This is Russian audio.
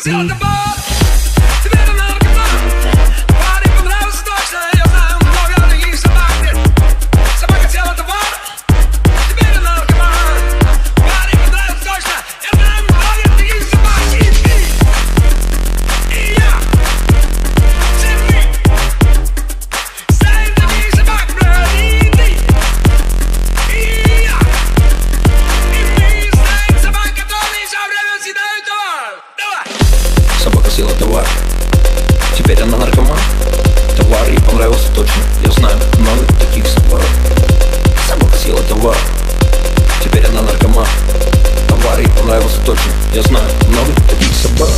Собака съела товар, теперь она наркоман. Товар ей понравился точно, я знаю много таких собак. Собака съела товар, теперь она наркоман. Товар ей понравился точно, я знаю много таких собак.